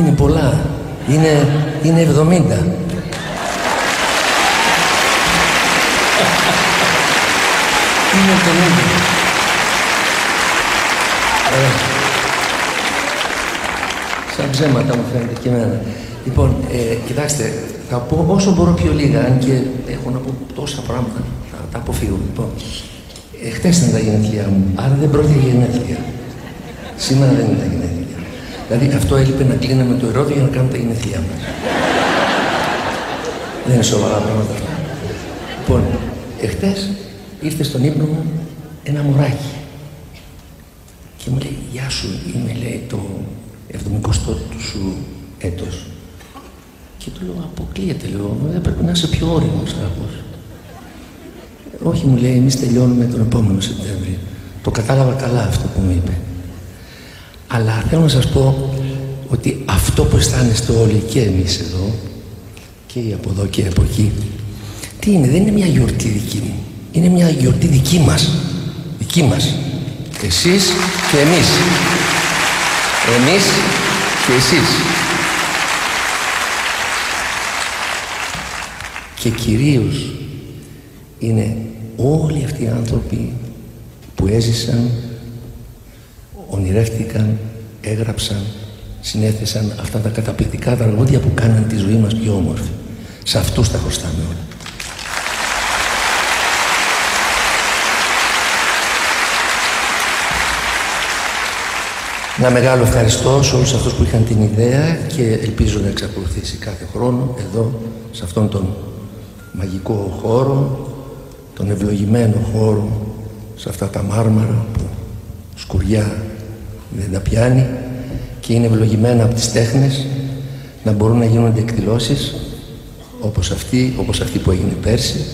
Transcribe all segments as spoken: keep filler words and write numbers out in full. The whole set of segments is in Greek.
Είναι πολλά. Είναι, είναι εβδομήντα. Είναι εβδομήντα. Ε, σαν ψέματα μου φαίνεται και εμένα. Λοιπόν, ε, κοιτάξτε, θα πω όσο μπορώ πιο λίγα, αν και έχω να πω τόσα πράγματα, θα τα αποφύγω. Λοιπόν, ε, χτες ήταν τα γενέθλιά μου, άρα δεν πρόκειται για γενέθλια. Σήμερα δεν είναι τα γενέθλια. Δηλαδή, αυτό έλειπε να κλείναμε το ερώτημα για να κάνουμε τα γενέθλιά μας. Δεν είναι σοβαρά πράγματα αυτά. Λοιπόν, ε, χτες ήρθε στον ύπνο μου ένα μωράκι και μου λέει: «Γεια σου, είμαι», λέει, «το εβδομηκοστό του σου έτος». Και του λέω: «Αποκλείεται», λέω, «δεν πρέπει να είσαι πιο όριμος κάπως». «Όχι», μου λέει, «εμείς τελειώνουμε τον επόμενο Σεπτέμβρη». Το κατάλαβα καλά αυτό που μου είπε. Αλλά θέλω να σας πω ότι αυτό που αισθάνεστε όλοι και εμείς εδώ και από εδώ και από εκεί, τι είναι, δεν είναι μια γιορτή δική μου. Είναι μια γιορτή δική μας. Δική μας. Εσείς και εμείς. Εμείς και εσείς. Και κυρίως είναι όλοι αυτοί οι άνθρωποι που έζησαν, ονειρεύτηκαν, έγραψαν, συνέθεσαν αυτά τα καταπληκτικά τραγούδια που κάναν τη ζωή μας πιο όμορφη. Σε αυτούς τα χρωστάμε όλα. Ένα μεγάλο ευχαριστώ σε όλους αυτούς που είχαν την ιδέα και ελπίζω να εξακολουθήσει κάθε χρόνο εδώ, σε αυτόν τον μαγικό χώρο, τον ευλογημένο χώρο, σε αυτά τα μάρμαρα που σκουριά δεν τα πιάνει και είναι ευλογημένα από τις τέχνες, να μπορούν να γίνονται εκδηλώσεις όπως αυτή, όπως αυτή που έγινε πέρσι.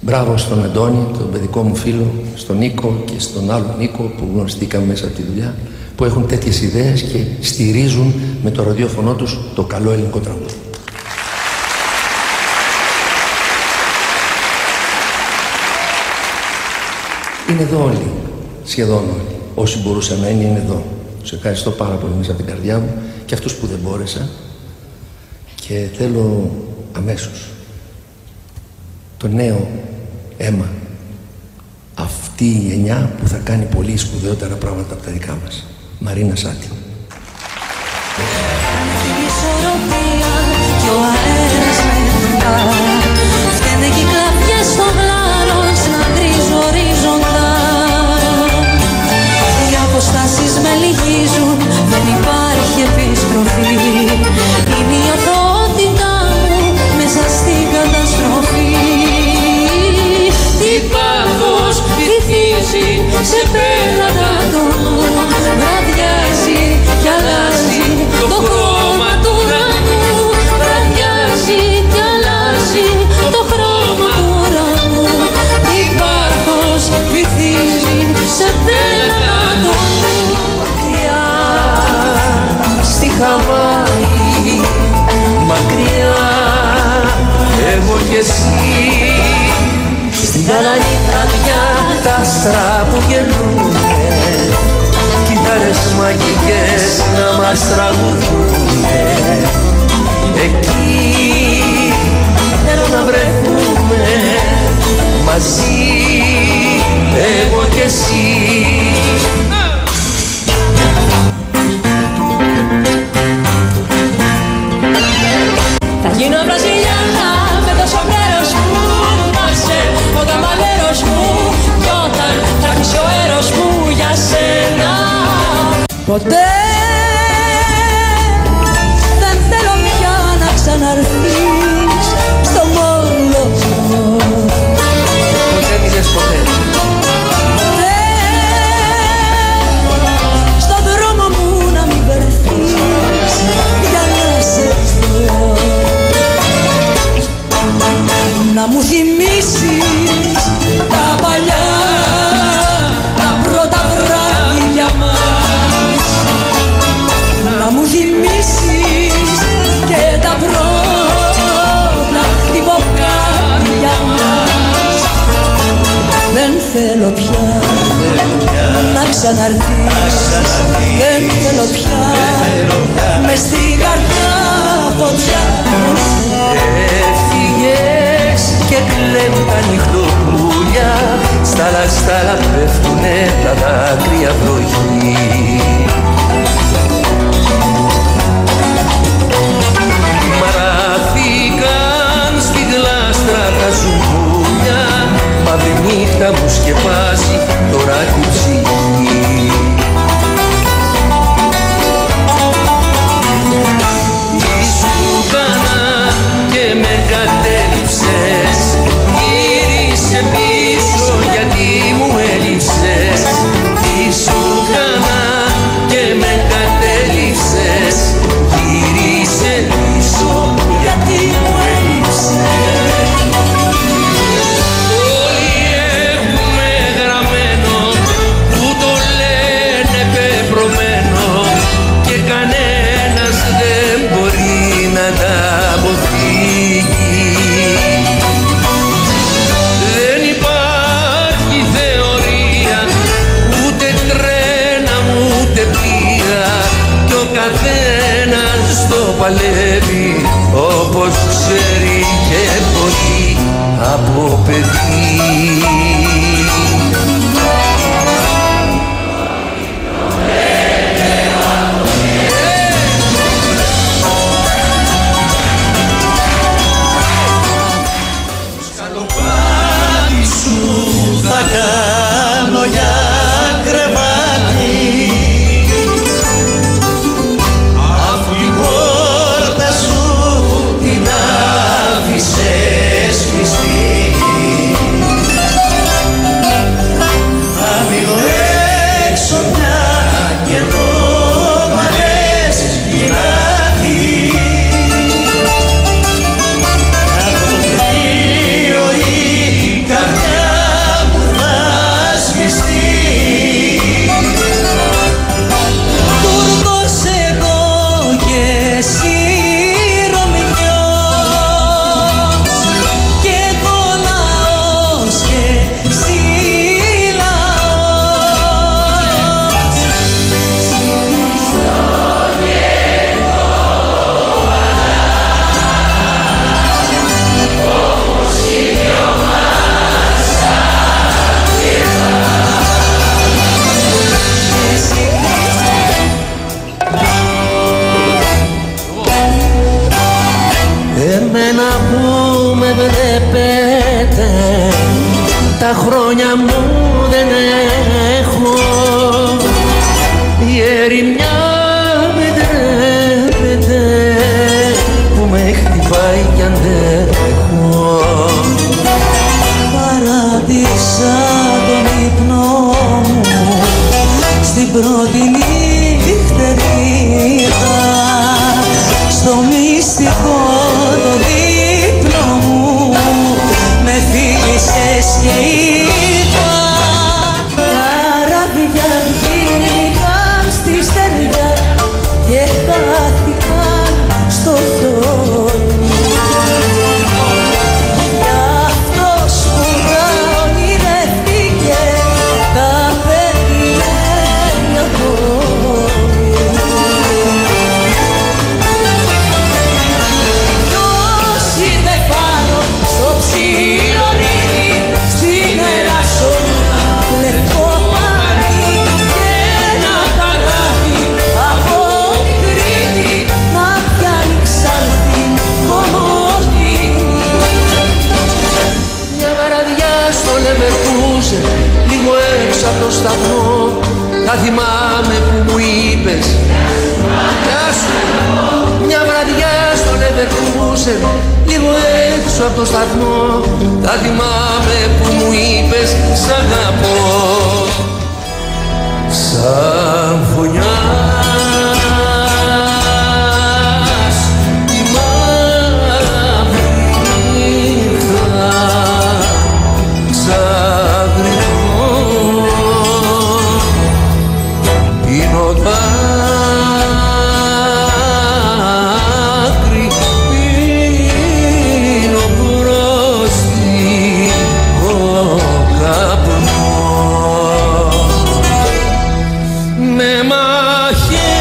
Μπράβο στον Αντώνη, τον παιδικό μου φίλο, στον Νίκο και στον άλλο Νίκο που γνωριστήκαμε μέσα από τη δουλειά, που έχουν τέτοιες ιδέες και στηρίζουν με το ραδιόφωνο τους το καλό ελληνικό τραγούδι. Είναι εδώ όλοι, σχεδόν όλοι. Όσοι μπορούσαν να είναι, είναι εδώ. Τους ευχαριστώ πάρα πολύ μέσα από την καρδιά μου και αυτούς που δεν μπόρεσαν. Και θέλω αμέσως το νέο αίμα, αυτή η γενιά που θα κάνει πολύ σπουδαιότερα πράγματα από τα δικά μας. Μαρίνα Σάτη. Σε πέρατα το νου, βραδιάζει κι αλλάζει το χρώμα του ουρανού. Βραδιάζει κι αλλάζει το χρώμα του ουρανού. Υπάρχος βυθίζει σε πέρατα το νου. Μακριά στη Χαβάη, μακριά εγώ κι εσύ, στην καλανή βραδιά τα άστρα που γελούνε, κιθάρες μαγικές να μας τραγουδούνε. Εκεί θέλω να βρεθούμε μαζί, εγώ κι εσύ. Θα γίνω Βραζιλιάνα με το σομπρέρο σου, ο καμπανέρος μου, κι όταν τραβήξει ο έρος μου για σένα. Ποτέ δεν θέλω πια να ξαναρθείς στο μόνο μου. Ποτέ μη δες ποτέ. Ποτέ στον δρόμο μου να μην βρεθείς για να σε δω. Να μου θυμίσεις τα παλιά, τα πρώτα βράδια μας. Να μου θυμίσεις και τα πρώτα υποκάρια μας. Δεν θέλω πια να ξαναρθείς, δεν θέλω πια μες στην καρδιά. καρδιά μου σκεπάζει τώρα την ψυχή. Ήσουν καλά και με κατέληψες, γύρισε πίσω γιατί μου έλειψες. Ήσουν καλά και με κατέληψες, γύρισε πίσω γιατί μου έλειψες. Παλεύει όπως ξέρει και μπορεί από παιδί. Σκατοπάτι σου θα κάνω για κρεβάτι, τα χρόνια μου δεν έχω, η ερημιά με ντρέπεται που με χτυπάει κι αντέχω. Παράτησα τον ύπνο μου στην πρώτη νυχτερίδα, στο μυστικό το δείπνο μου με θύμισες και είδα. Καράβια βγήκαν στη στεριά και χάθηκαν στο χιόνι. Κι αυτός που τα ονειρεύτηκε τα περιμένει ακόμη. Ποιος είναι πάνω στο ψιλορίδι, στην ελασσονούχα λευκό πανί, και ένα καράβι από την Κρήτη να πιάνει ξανθή κομμωτίνη. Μια βαραδιά στο Λεβερκούζε, λίγο έξω από το σταθμό, θα θυμάμαι που μου είπες γεια σου. Μια βραδιά στο Λεβερκούζε, λίγο έξω από το σταθμό, θα θυμάμαι που μου είπες σ' αγαπώ. Σαν φωνιάς τη μαύρη νύχτα, σαν γρυμό πίνω δάκρυ, πίνω προς τυχό καπνό με μαχαίρι.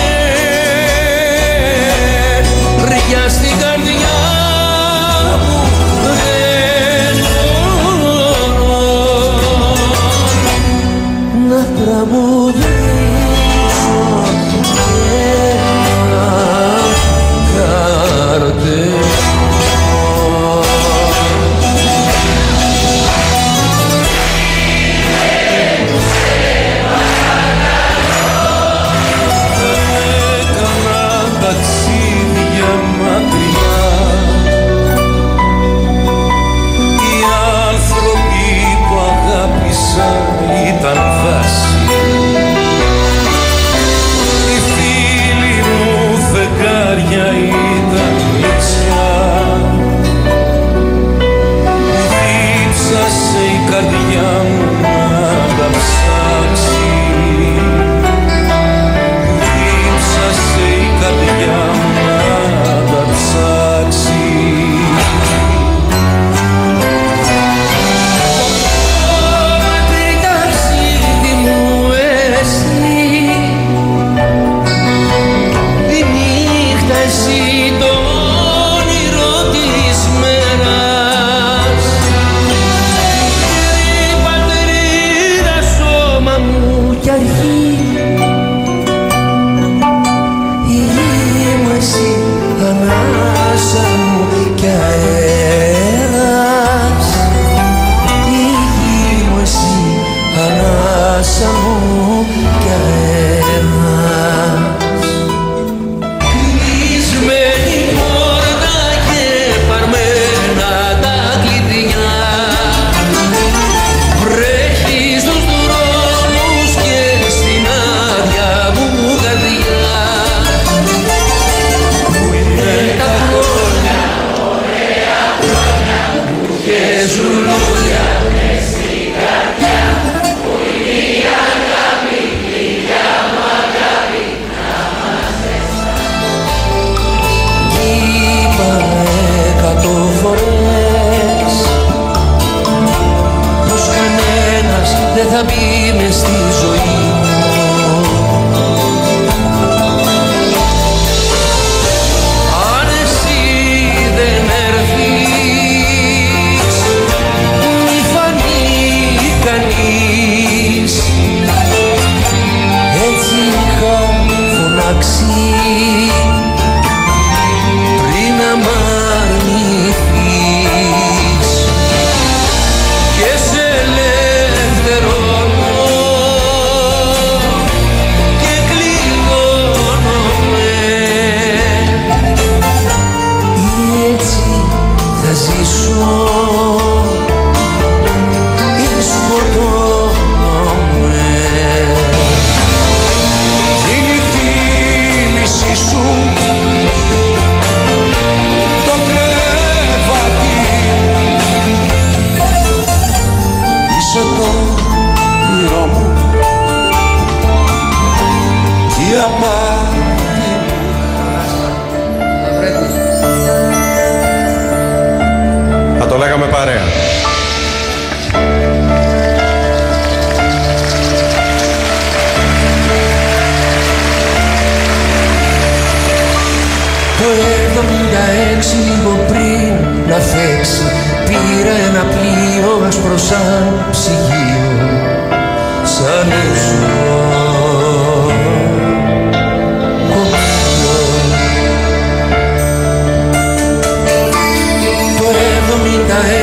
ζήσω. Ή σκοτώνομαι. Είναι η θύμηση σου, το κρεβάτι. Είσαι το όνειρό μου, η απάτη. Το λέγαμε παρέα. Το εβδομήντα έξι λίγο πριν να φέξει, πήρα ένα πλοίο άσπρο σαν ψυγείο, σαν έσω.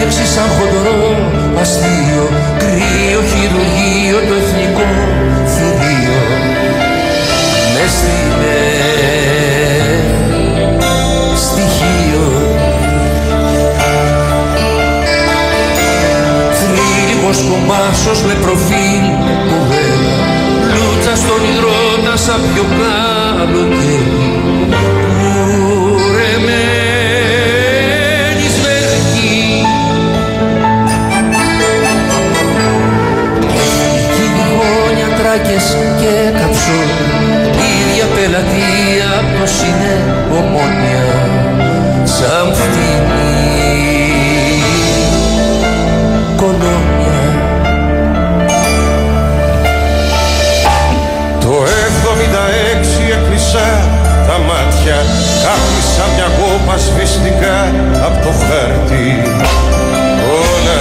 Έτσι σαν χοντρό αστείο, κρύο χειρουργείο, το εθνικό θηρίο. Μες στην στοιχείο. Θρύλιγος κομμάσος με προφίλ κοβέλα, λούτσα στον υδρότα σαν πιο καλοκαίρι. Και καψώ, ίδια πελατεία, πως είναι Ομόνια, σαν φτηνή κολόνια. Το εβδομήντα έξι έκλεισα τα μάτια, κάπνισα μια κόπα σβηστικά από το χάρτη, όλα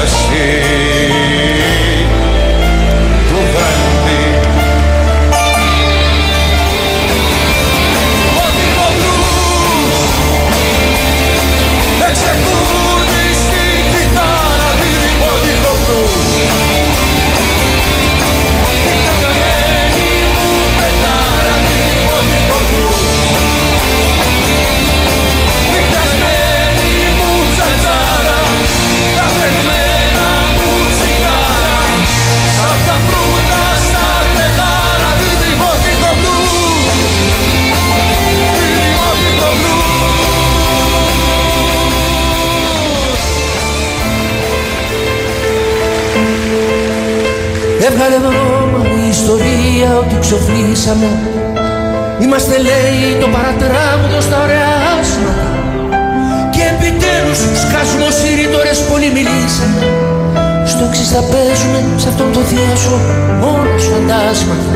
το δάντη. Έβγαλε δρόμο η ιστορία ότι ξοφλήσαμε. Είμαστε λέει το παρατράγουδο στα ωραία άσματα. Και επιτέλους σκάσουμε ως ηρήτορες πολύ μιλήσαμε. Στο ξύς θα παίζουμε σε αυτόν τον διάσο μόνος φαντάσματα.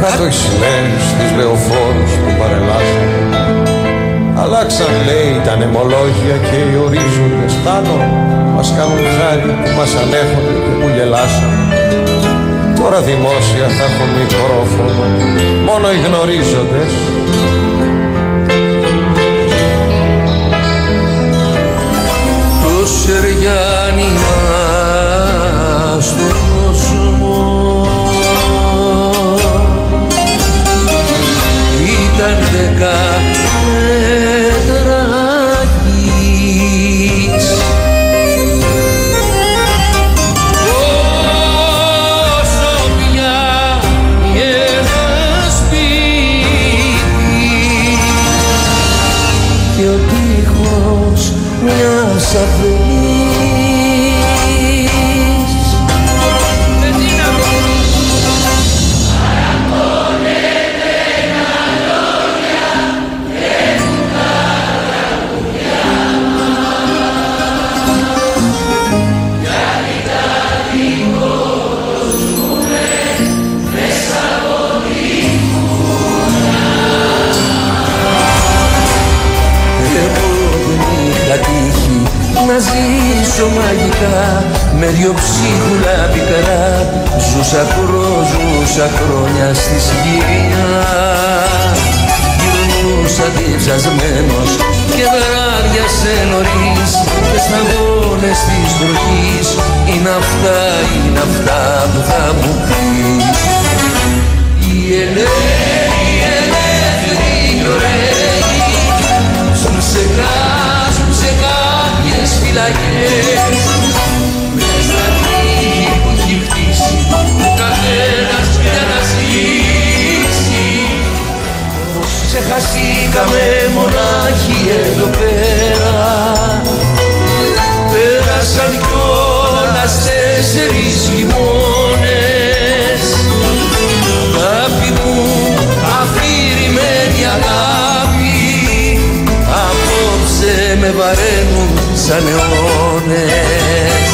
Κάτω οι σημαίνεις στις λεωφόρους του παρελάσσου. Αλλάξαν λέει τα νεμολόγια και οι ορίζοντες τάνω. Μας κάνουν χάρη που μας ανέχονται και που γελάσαν. Τώρα δημόσια θα έχουν μικρόφωνο, μόνο οι γνωρίζοντες. Το Σεργιάνιμα στον κόσμο ήταν δεκά. Να ζήσω μαγικά με δυο ψίχουλα πικρά. Ζούσα κρόζουσα χρόνια στη συγκυρία. Γυρνούσα διψασμένος και βράδια σε νωρίς. Και στα γόνες της βροχής είναι αυτά, είναι αυτά που θα μου πεις. Η Ελένη χαστήκαμε μονάχοι εδώ πέρα. Πέρασαν κιόλας τέσσερις χειμώνες. Αγάπη μου, αφηρημένη αγάπη, απόψε με βαραίνουν σαν αιώνες.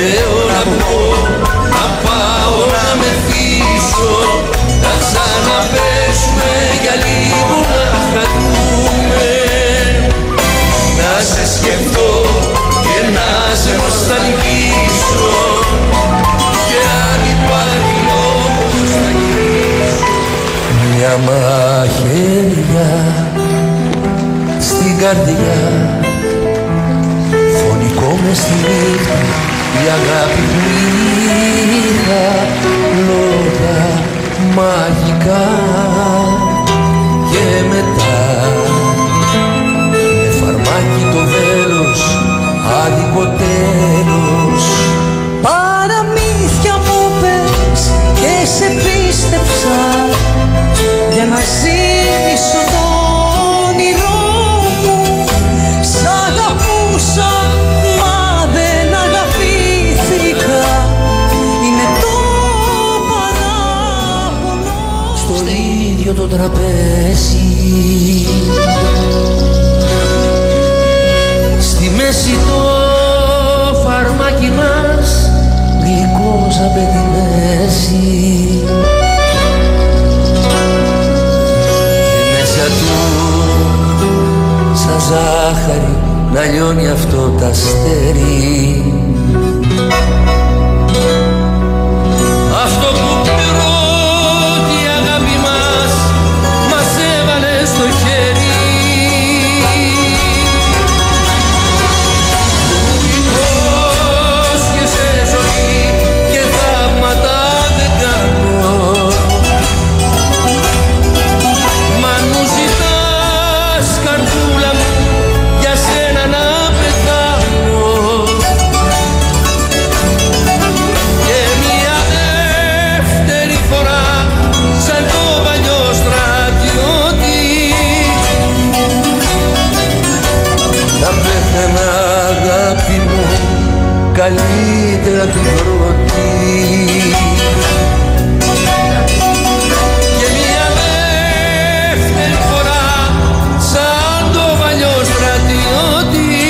Λέω να πω, να πάω να μεθύσω, να ξαναπέσουμε για λίγο να χαθούμε. Να σε σκεφτώ και να σε νοσταλγήσω, και αν υπάρχει λόγος να γυρίσω. Μια μαχαιριά στην καρδιά, φωνικό μες στη νύχτα, η αγάπη που είχα, λόγια μαγικά. Και μετά με φαρμάκι το βέλος, άδικο τέλος. Παραμύθια μου πες και σε πίστεψα, για να ζήσω το όνειρό μου. Σ' αγαπούσα μα δεν αγαπήθηκα, είναι το παράπονο στο ίδιο το τραπέζι. Στη μέση το φαρμάκι μας, γλυκό σαν παιδί μέση. Σαν ζάχαρη να λιώνει αυτό τ' αστέρι. Αυτό που πρώτη αγάπη μας μας έβαλε στο χέρι. Μου υπόσχεσαι ζωή και θαύματα δεν κάνω, μα μου ζητάς καρδούλα μου για σένα να πεθάνω. Και μια δεύτερη φορά σαν το παλιό στρατιώτη θα πέθαινα αγάπη μου, καλύτερα την πρώτη. Και μια δεύτερη φορά σαν το παλιό στρατιώτη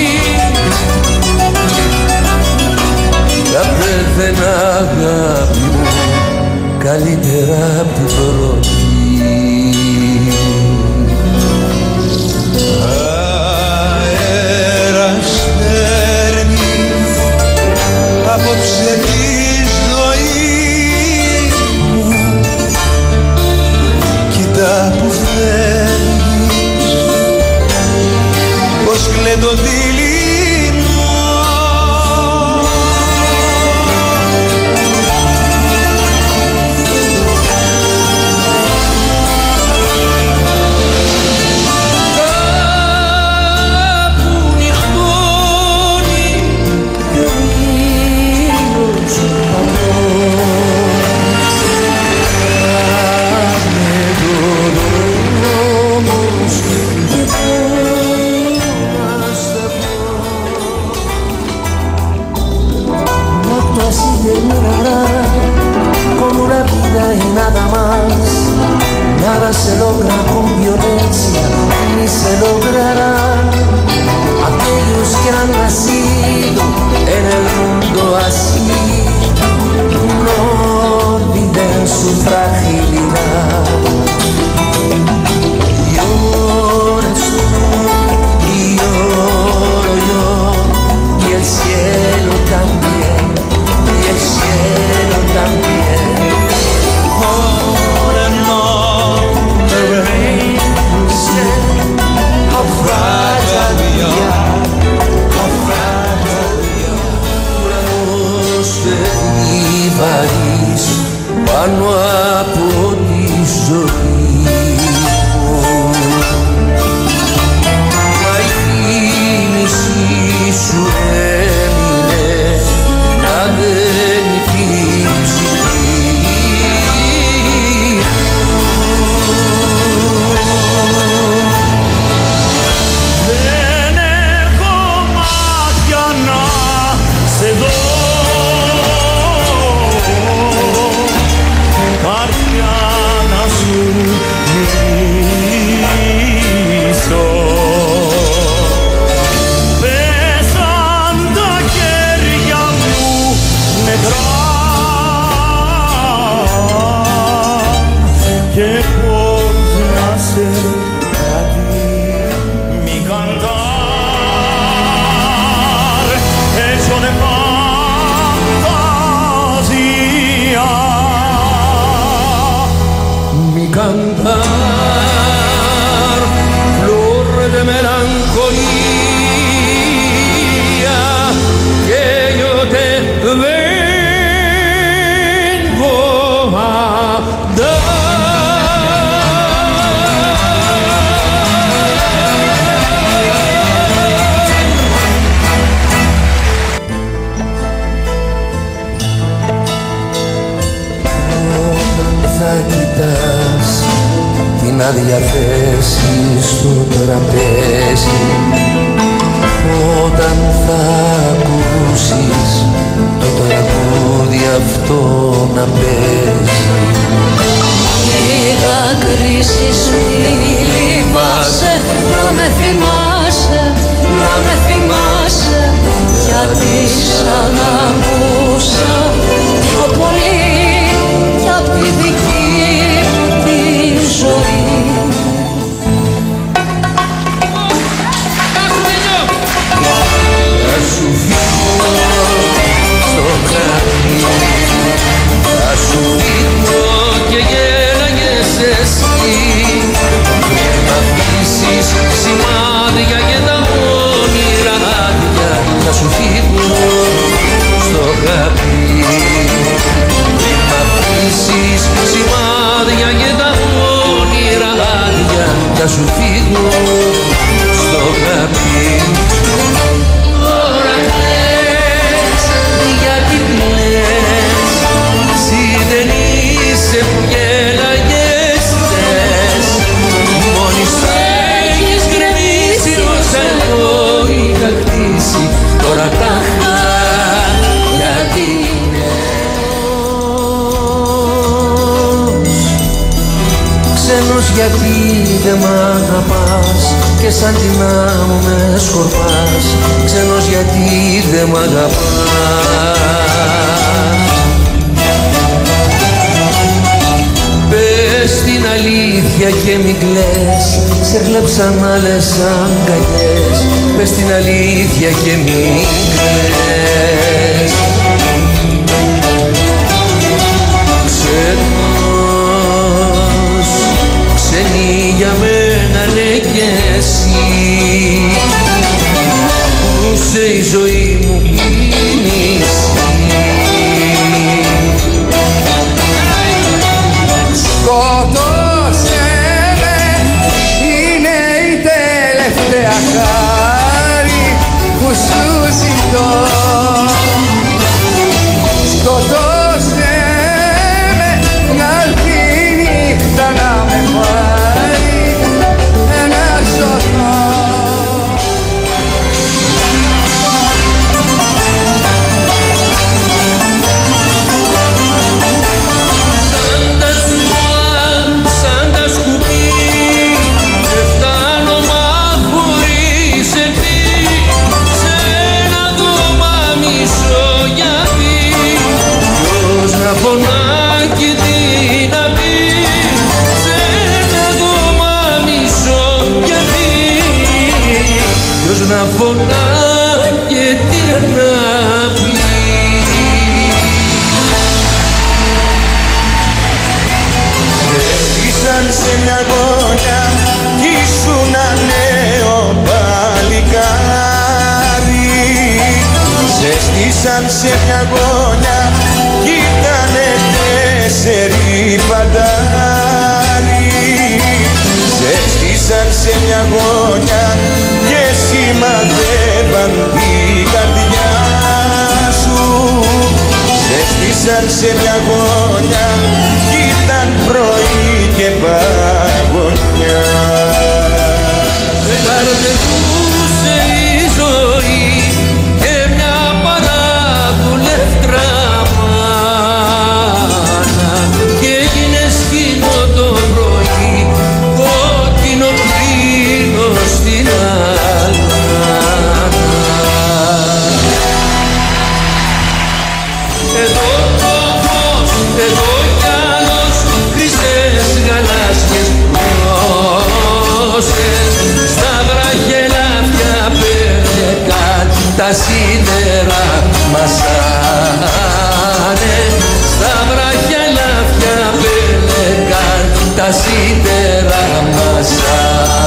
θα πέθαινα αγάπη μου, καλύτερα απ' την πρώτη. Αέρας παίρνει απόψε τη ζωή μου, κοίτα που φεύγεις πως κλαίγω πάνω από τις mar, flor de melancolía, que yo te vengo a dar. Να διαθέσεις το τραπέζι όταν θα ακούσεις το τραγούδι αυτό να παίζει. Λίγα κρίσεις μη λυπάσαι, να με θυμάσαι, να με θυμάσαι, γιατί σαν ακούσα πιο πολύ κι απ' τη δική τη ζωή. Σημάδια και τα όνειρα άδεια θα σου φύγουν στο χαπί. Μην μ' αφήσεις, σημάδια και τα όνειρα άδεια θα σου φύγουν στο χαπί. Τώρα κλαις, γιατί κλαις, εσύ δεν είσαι που γέλαγες χθες, μόνη σου. Τώρα τα γιατί νέος, ξένος γιατί δε μ' αγαπάς και σαν την άμμο με σκορπάς, ξένος γιατί δε μ' αγαπάς. Πες την αλήθεια και μην κλαις, σε κλέψαν άλλες αγκαλιές. Πες την αλήθεια και μην κλαις. Ξένος, ξένη για μένα ναι κι εσύ, ακούσε η ζωή μου κίνηση. Σκότωσε με, είναι η τελευταία χάρη που σου ζητώ. Σκότωσε με, να έρθει η νύχτα να με πάρει, να σωθώ. Να φωνά και την ανάπη. Έσκησαν σε μια γωνιά κι ήσουν νέο παλικάρι. Έσκησαν σε μια γωνιά κι ήτανε τέσσερι παντάρι. Έσκησαν σε μια γωνιά σημαδεύαν την καρδιά σου. Ζέστησαν σε μια γωνιά κι ήταν πρωί και παγωνιά. Ταρδεύουσε η ζωή και μια παραδουλεύτρα μάνα και έγινε σκηνό το πρωί κόκκινο πλήνο στην άλλη. Στα βραχελάδια πέρνεκαν τα σίδερα μασάνε. Στα βραχελάδια πέρνεκαν τα σίδερα. μέρα μαζάνε.